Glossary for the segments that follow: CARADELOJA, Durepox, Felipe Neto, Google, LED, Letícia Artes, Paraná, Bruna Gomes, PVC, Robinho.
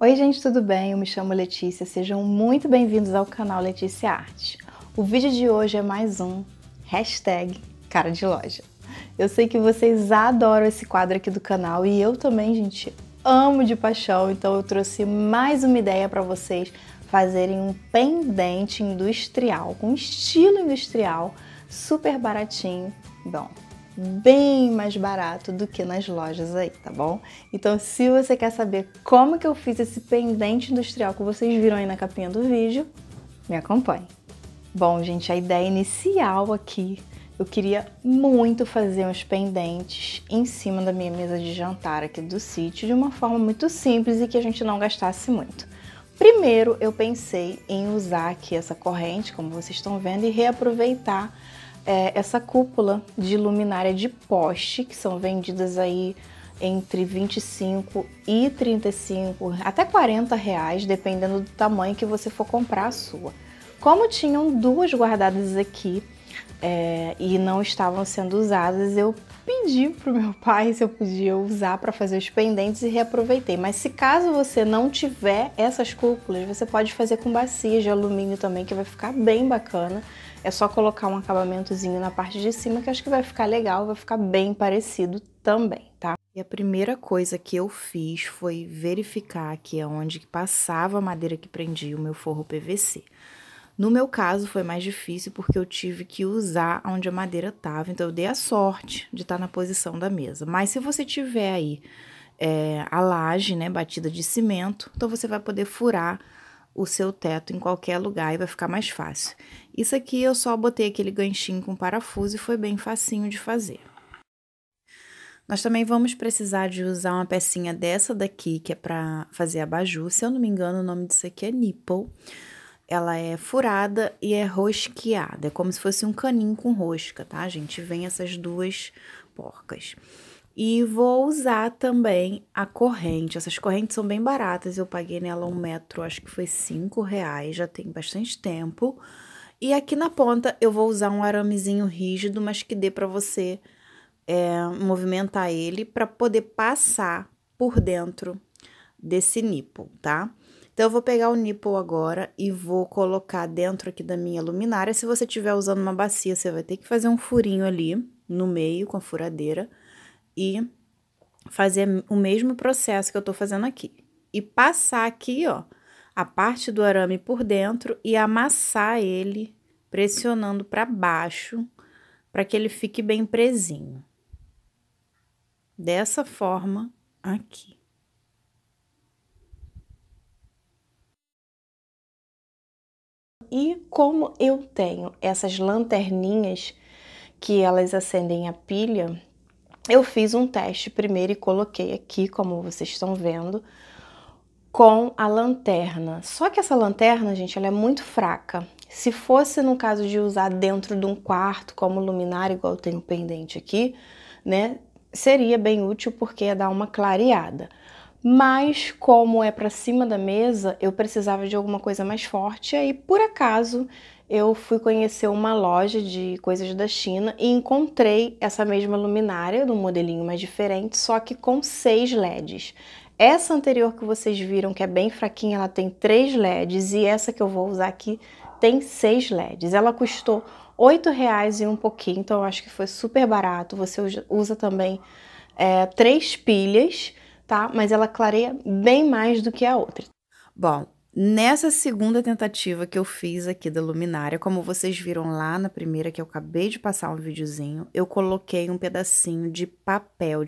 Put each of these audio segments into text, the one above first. Oi gente, tudo bem? Eu me chamo Letícia, sejam muito bem-vindos ao canal Letícia Artes. O vídeo de hoje é mais um hashtag cara de loja. Eu sei que vocês adoram esse quadro aqui do canal e eu também, gente, amo de paixão, então eu trouxe mais uma ideia para vocês fazerem um pendente industrial, com estilo industrial, super baratinho, bom, bem mais barato do que nas lojas aí, tá bom? Então, se você quer saber como que eu fiz esse pendente industrial que vocês viram aí na capinha do vídeo, me acompanhe. Bom, gente, a ideia inicial aqui, eu queria muito fazer uns pendentes em cima da minha mesa de jantar aqui do sítio, de uma forma muito simples e que a gente não gastasse muito. Primeiro, eu pensei em usar aqui essa corrente, como vocês estão vendo, e reaproveitar essa cúpula de luminária de poste, que são vendidas aí entre 25 e 35, até 40 reais, dependendo do tamanho que você for comprar a sua. Como tinham duas guardadas aqui e não estavam sendo usadas, eu pedi pro meu pai se eu podia usar para fazer os pendentes e reaproveitei. Mas se caso você não tiver essas cúpulas, você pode fazer com bacias de alumínio também, que vai ficar bem bacana. É só colocar um acabamentozinho na parte de cima, que acho que vai ficar legal, vai ficar bem parecido também, tá? E a primeira coisa que eu fiz foi verificar aqui aonde que passava a madeira que prendia o meu forro PVC. No meu caso, foi mais difícil porque eu tive que usar onde a madeira estava, então eu dei a sorte de estar na posição da mesa. Mas se você tiver aí a laje, né, batida de cimento, então você vai poder furar o seu teto em qualquer lugar e vai ficar mais fácil. Isso aqui eu só botei aquele ganchinho com parafuso e foi bem facinho de fazer. Nós também vamos precisar de usar uma pecinha dessa daqui, que é para fazer abajur. Se eu não me engano, o nome disso aqui é nipple. Ela é furada e é rosqueada, é como se fosse um caninho com rosca, tá, gente? Vem essas duas porcas. E vou usar também a corrente, essas correntes são bem baratas, eu paguei nela um metro, acho que foi 5 reais, já tem bastante tempo. E aqui na ponta eu vou usar um aramezinho rígido, mas que dê pra você movimentar ele pra poder passar por dentro desse nipple, tá? Então, eu vou pegar o nipple agora e vou colocar dentro aqui da minha luminária. Se você estiver usando uma bacia, você vai ter que fazer um furinho ali no meio com a furadeira e fazer o mesmo processo que eu tô fazendo aqui. E passar aqui, ó, a parte do arame por dentro e amassar ele pressionando para baixo para que ele fique bem presinho. Dessa forma aqui. E como eu tenho essas lanterninhas que elas acendem a pilha, eu fiz um teste primeiro e coloquei aqui, como vocês estão vendo, com a lanterna. Só que essa lanterna, gente, ela é muito fraca. Se fosse no caso de usar dentro de um quarto como luminária, igual eu tenho pendente aqui, né, seria bem útil porque ia dar uma clareada. Mas como é para cima da mesa, eu precisava de alguma coisa mais forte. Aí, por acaso, eu fui conhecer uma loja de coisas da China e encontrei essa mesma luminária, de um modelinho mais diferente, só que com 6 LEDs. Essa anterior que vocês viram, que é bem fraquinha, ela tem 3 LEDs, e essa que eu vou usar aqui tem 6 LEDs. Ela custou R$8 e um pouquinho, então eu acho que foi super barato. Você usa também 3 pilhas. Tá? Mas ela clareia bem mais do que a outra. Bom, nessa segunda tentativa que eu fiz aqui da luminária, como vocês viram lá na primeira que eu acabei de passar um videozinho, eu coloquei um pedacinho de papel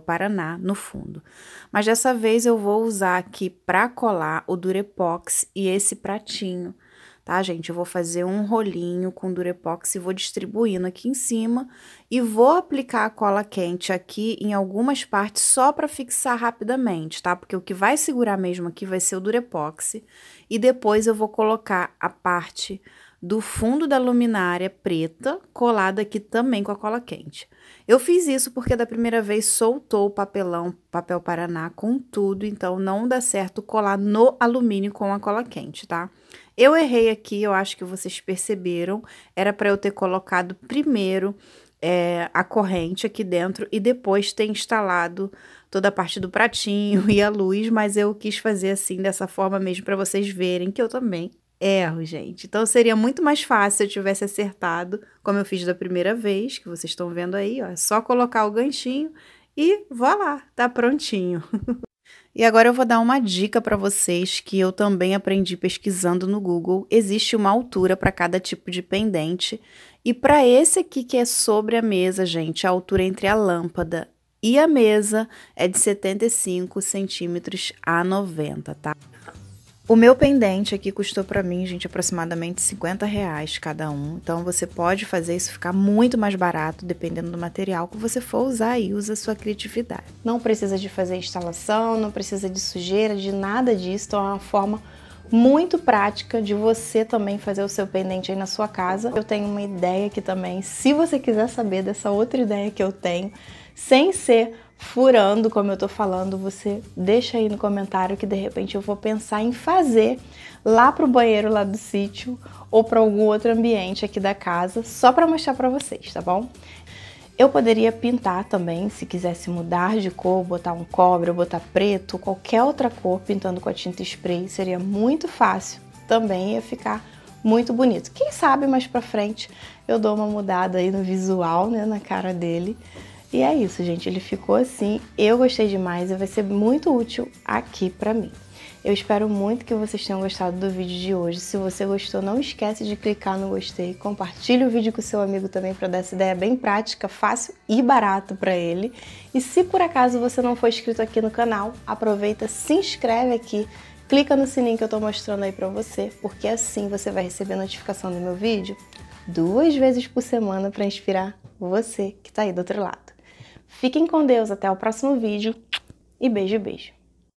Paraná no fundo. Mas dessa vez eu vou usar aqui para colar o Durepox e esse pratinho, tá, gente? Eu vou fazer um rolinho com Durepox e vou distribuindo aqui em cima e vou aplicar a cola quente aqui em algumas partes só para fixar rapidamente, tá? Porque o que vai segurar mesmo aqui vai ser o Durepox e depois eu vou colocar a parte do fundo da luminária preta colada aqui também com a cola quente. Eu fiz isso porque da primeira vez soltou o papel Paraná com tudo, então não dá certo colar no alumínio com a cola quente, tá? Eu errei aqui, eu acho que vocês perceberam, era para eu ter colocado primeiro a corrente aqui dentro e depois ter instalado toda a parte do pratinho e a luz, mas eu quis fazer assim, dessa forma mesmo, para vocês verem que eu também erro, gente. Então, seria muito mais fácil se eu tivesse acertado, como eu fiz da primeira vez, que vocês estão vendo aí, ó, é só colocar o ganchinho e voilá, tá prontinho. E agora eu vou dar uma dica para vocês que eu também aprendi pesquisando no Google. Existe uma altura para cada tipo de pendente. E para esse aqui que é sobre a mesa, gente, a altura entre a lâmpada e a mesa é de 75 centímetros a 90, tá? O meu pendente aqui custou pra mim, gente, aproximadamente R$50 cada um. Então, você pode fazer isso ficar muito mais barato, dependendo do material que você for usar aí, usa a sua criatividade. Não precisa de fazer instalação, não precisa de sujeira, de nada disso. Então, é uma forma muito prática de você também fazer o seu pendente aí na sua casa. Eu tenho uma ideia aqui também, se você quiser saber dessa outra ideia que eu tenho, sem ser furando, como eu tô falando, você deixa aí no comentário que de repente eu vou pensar em fazer lá pro banheiro lá do sítio ou para algum outro ambiente aqui da casa, só para mostrar para vocês, tá bom? Eu poderia pintar também, se quisesse mudar de cor, botar um cobre, botar preto, qualquer outra cor, pintando com a tinta spray, seria muito fácil, também ia ficar muito bonito. Quem sabe mais pra frente eu dou uma mudada aí no visual, né, na cara dele. E é isso, gente, ele ficou assim, eu gostei demais e vai ser muito útil aqui pra mim. Eu espero muito que vocês tenham gostado do vídeo de hoje. Se você gostou, não esquece de clicar no gostei, compartilhe o vídeo com seu amigo também para dar essa ideia bem prática, fácil e barato para ele. E se por acaso você não for inscrito aqui no canal, aproveita, se inscreve aqui, clica no sininho que eu tô mostrando aí para você, porque assim você vai receber notificação do meu vídeo 2 vezes por semana para inspirar você que tá aí do outro lado. Fiquem com Deus, até o próximo vídeo e beijo, beijo.